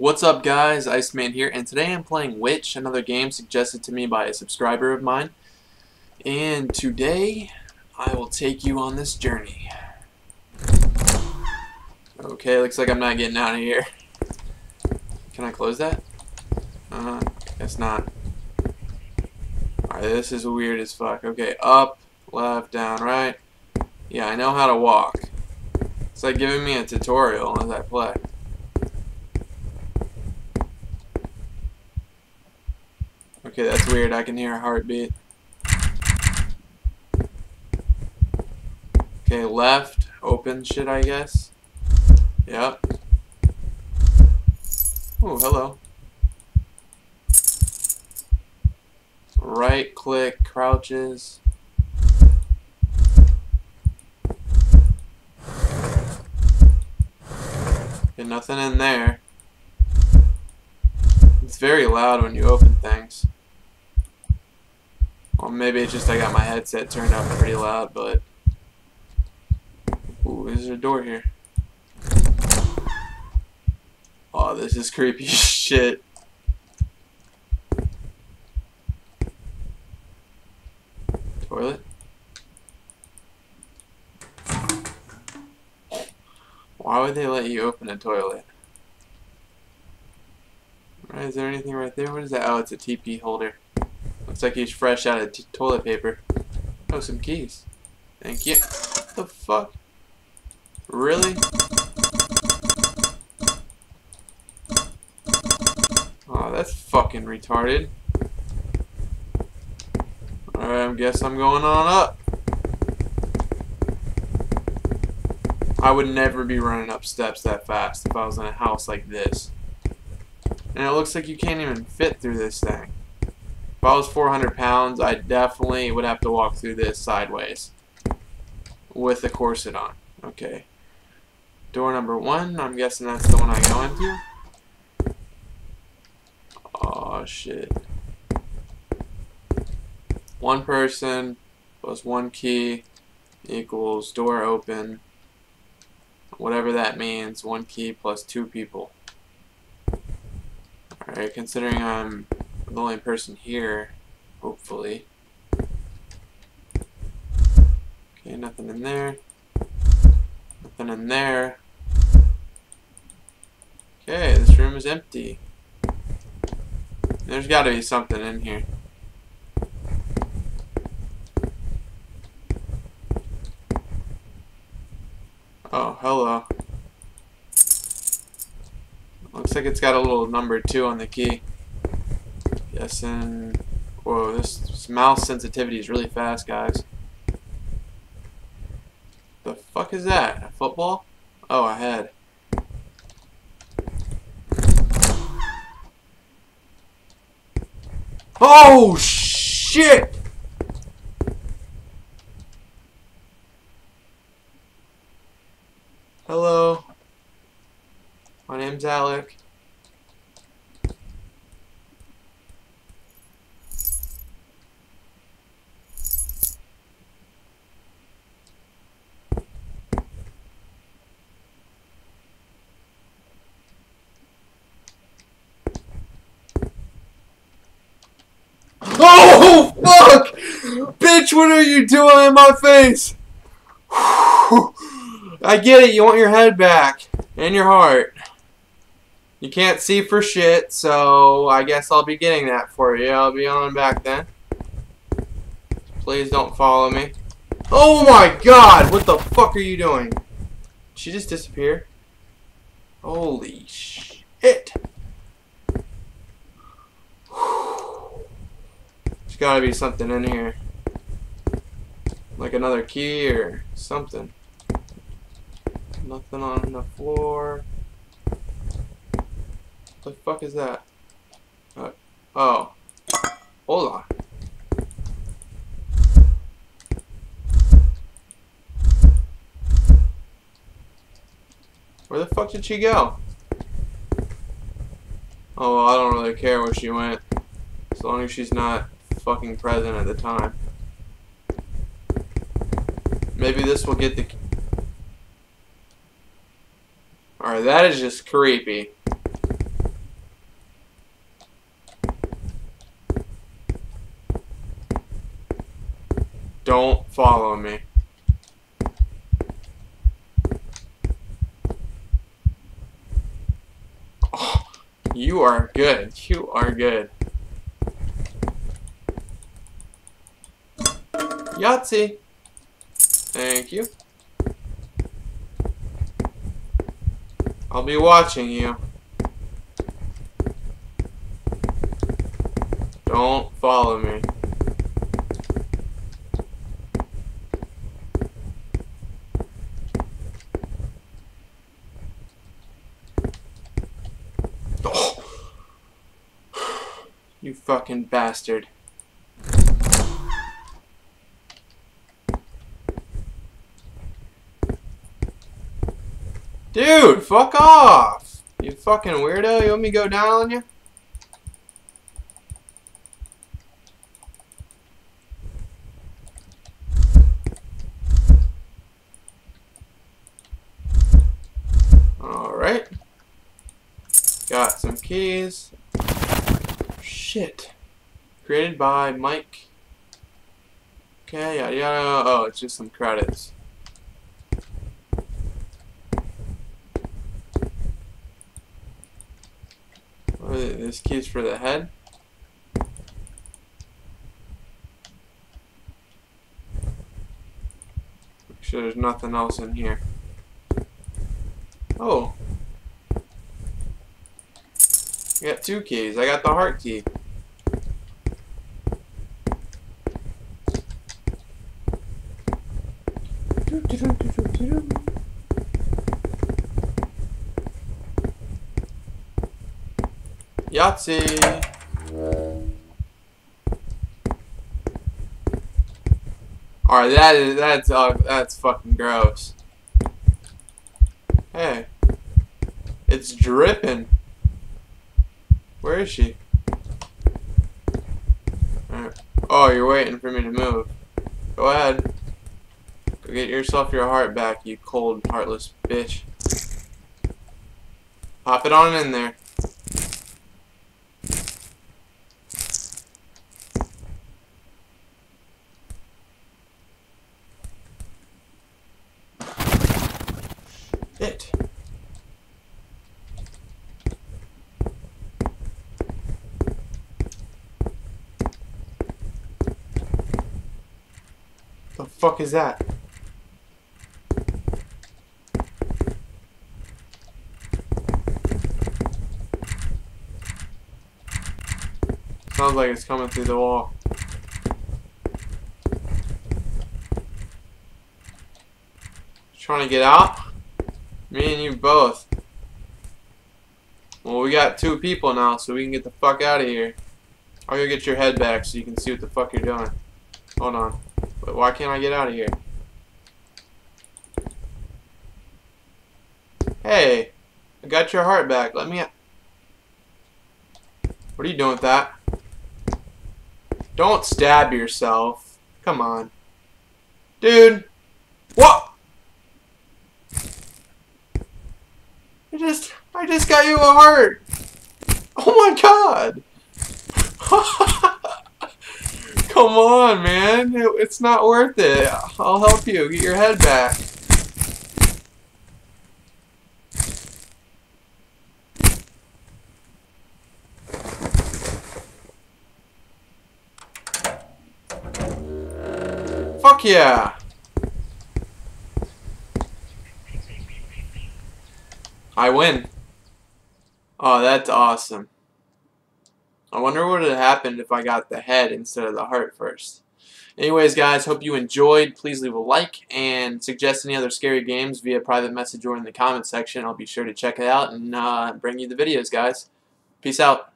What's up guys, Iceman here, and today I'm playing Witch, another game suggested to me by a subscriber of mine. And today, I will take you on this journey. Okay, looks like I'm not getting out of here. Can I close that? Guess not. Alright, this is weird as fuck. Okay, up, left, down, right. Yeah, I know how to walk. It's like giving me a tutorial as I play. Okay, that's weird. I can hear a heartbeat. Okay, left. Open shit, I guess. Yep. Oh, hello. Right click, crouches. Nothing in there. It's very loud when you open things. Well, maybe it's just I got my headset turned up pretty loud, but... Ooh, there's a door here. Oh, this is creepy shit. Toilet? Why would they let you open a toilet? Right, is there anything right there? What is that? Oh, it's a teepee holder. Looks like he's fresh out of toilet paper. Oh, some keys. Thank you. What the fuck? Really? Oh, that's fucking retarded. Alright, I guess I'm going on up. I would never be running up steps that fast if I was in a house like this. And it looks like you can't even fit through this thing. If I was 400 pounds, I definitely would have to walk through this sideways. With a corset on. Okay. Door number one. I'm guessing that's the one I go into. Oh shit. One person plus one key equals door open. Whatever that means, one key plus two people. Alright, considering I'm the only person here, hopefully. Okay, nothing in there. Nothing in there. Okay, this room is empty. There's gotta be something in here. Oh, hello. Looks like it's got a little number 2 on the key. Yes, and... Whoa, this mouse sensitivity is really fast, guys. The fuck is that? A football? Oh, a head. Oh, shit! Hello, my name's Alec. Oh, fuck! Bitch, what are you doing in my face? I get it, you want your head back, and your heart. You can't see for shit, so I guess I'll be getting that for you. I'll be on back then. Please don't follow me. Oh my god, what the fuck are you doing? Did she just disappear? Holy shit. There's gotta be something in here. Like another key or something. Nothing on the floor. What the fuck is that? Oh. Hold on. Where the fuck did she go? Oh, well, I don't really care where she went. As long as she's not fucking present at the time. Maybe this will get the... Alright, that is just creepy. Don't follow me. Oh, you are good. You are good. Yahtzee. Thank you. I'll be watching you. Don't follow me. Oh. You fucking bastard. Dude, fuck off! You fucking weirdo, you want me to go down on you? Alright. Got some keys. Shit. Created by Mike. Okay, yada yada. Oh, it's just some credits. This key's for the head. Make sure there's nothing else in here. Oh. I got two keys. I got the heart key. Yahtzee. Alright, that's fucking gross. Hey. It's dripping. Where is she? Right. Oh, you're waiting for me to move. Go ahead. Go get yourself your heart back, you cold, heartless bitch. Pop it on in there. The fuck is that? Sounds like it's coming through the wall. Trying to get out? Me and you both. Well, we got two people now, so we can get the fuck out of here. I'll go get your head back so you can see what the fuck you're doing. Hold on. But why can't I get out of here? Hey, I got your heart back. Let me out. What are you doing with that? Don't stab yourself. Come on. Dude. What? I just got you a heart. Oh my god. Come on, man. It's not worth it. I'll help you. Get your head back. Fuck yeah. I win. Oh, that's awesome. I wonder what would have happened if I got the head instead of the heart first. Anyways, guys, hope you enjoyed. Please leave a like and suggest any other scary games via private message or in the comment section. I'll be sure to check it out and bring you the videos, guys. Peace out.